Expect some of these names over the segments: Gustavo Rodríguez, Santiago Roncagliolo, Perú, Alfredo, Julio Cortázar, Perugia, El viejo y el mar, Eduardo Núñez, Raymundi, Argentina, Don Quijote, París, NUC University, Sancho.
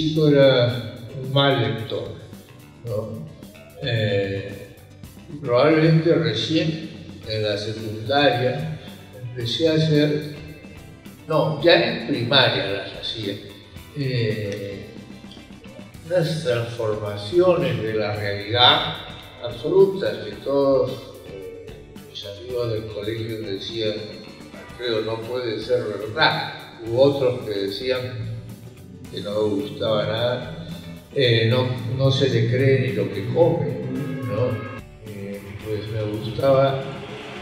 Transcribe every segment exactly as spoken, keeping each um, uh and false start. chico era un mal lector, ¿no? Eh, probablemente recién en la secundaria empecé a hacer, no, ya en primaria las hacía, eh, unas transformaciones de la realidad absolutas que todos eh, mis amigos del colegio decían, Alfredo, no puede ser verdad. Hubo otros que decían que no me gustaba nada, eh, no, no se le cree ni lo que come, ¿no? Eh, pues me gustaba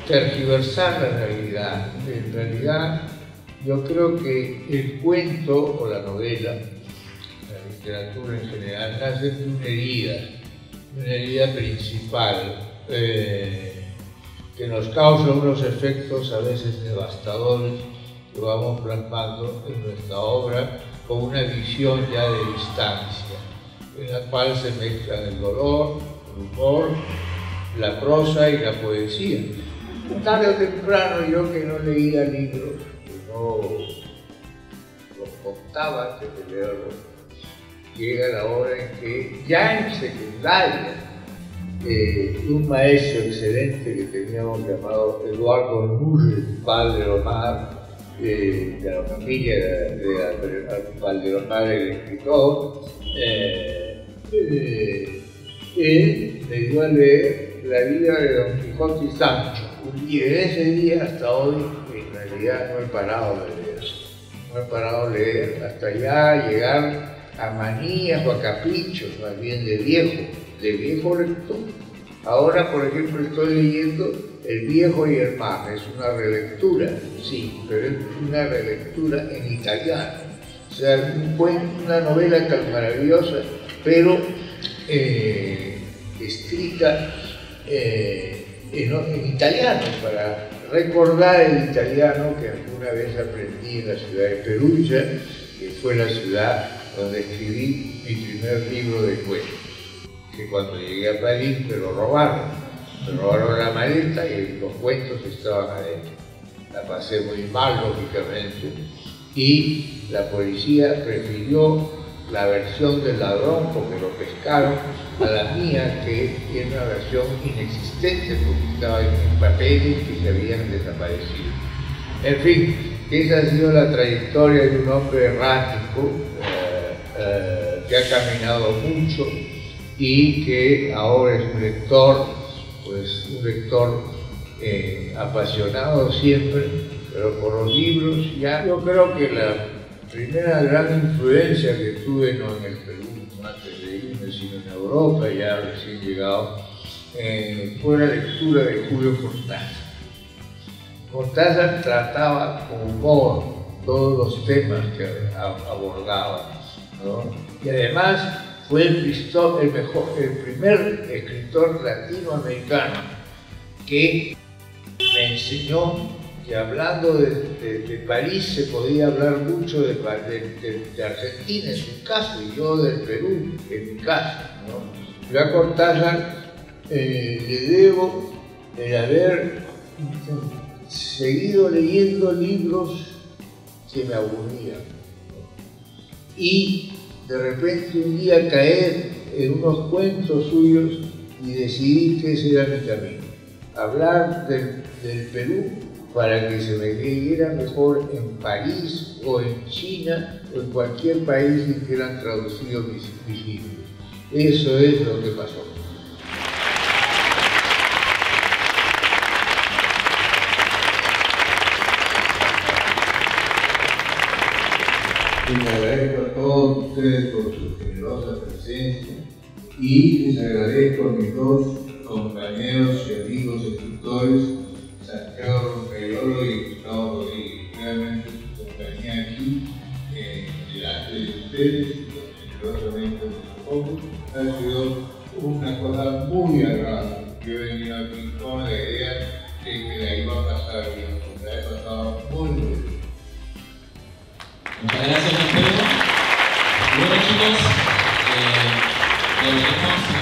tergiversar la realidad. En realidad yo creo que el cuento o la novela, la literatura en general, nace de una herida, una herida principal, eh, que nos causa unos efectos a veces devastadores que vamos plasmando en nuestra obra con una visión ya de distancia, en la cual se mezclan el dolor, el humor, la prosa y la poesía. Tarde o temprano, yo que no leía libros, que no los contaba antes de leerlos, llega la hora en que ya en secundaria, eh, un maestro excelente que teníamos llamado Eduardo Núñez, padre de Omar, De, de la familia de, de, de Valderonal, el escritor, eh, eh, él me dio a leer La vida de Don Quijote y Sancho, y desde ese día hasta hoy en realidad no he parado de leer, no he parado de leer hasta ya llegar a manías o a caprichos, más bien de viejo, de viejo lector. Ahora, por ejemplo, estoy leyendo El viejo y el mar, es una relectura, sí, pero es una relectura en italiano. O sea, un cuento, una novela tan maravillosa, pero eh, escrita eh, en, en italiano, para recordar el italiano que alguna vez aprendí en la ciudad de Perugia, que fue la ciudad donde escribí mi primer libro de cuentos, que cuando llegué a París me lo robaron. Me robaron la maleta y los cuentos estaban adentro. La pasé muy mal, lógicamente, y la policía prefirió la versión del ladrón, porque lo pescaron, a la mía, que era una versión inexistente, porque estaba en mis papeles que se habían desaparecido. En fin, esa ha sido la trayectoria de un hombre errático, eh, eh, que ha caminado mucho y que ahora es un lector, pues un lector eh, apasionado siempre, pero por los libros ya. Yo creo que la primera gran influencia que tuve, no en el Perú, no antes de irme, sino en Europa, ya recién llegado, eh, fue la lectura de Julio Cortázar. Cortázar trataba con humor todos los temas que abordaba, ¿no? Y además, fue el, Cristo, el, mejor, el primer escritor latinoamericano que me enseñó que hablando de, de, de París se podía hablar mucho de, de, de Argentina en su caso, y yo del Perú en mi caso, ¿no? Yo a Cortázar eh, le debo el haber seguido leyendo libros que me aburrían, ¿no? Y de repente un día caer en unos cuentos suyos y decidí que ese era mi camino. Hablar del, del Perú para que se me leyera mejor en París o en China o en cualquier país en que eran traducidos mis, mis libros. Eso es lo que pasó. Y les agradezco a todos ustedes por su generosa presencia y les agradezco a mis dos compañeros y amigos escritores, Santiago Roncagliolo y Gustavo Rodríguez. Realmente su compañía aquí, eh, delante de ustedes, generosamente nosotros, ha sido una cosa muy agradable. Yo he venido aquí con la idea de que la iba a pasar bien, porque la he pasado muy bien. Muchas gracias, Alfredo. Bueno, chicos, eh, nos vemos.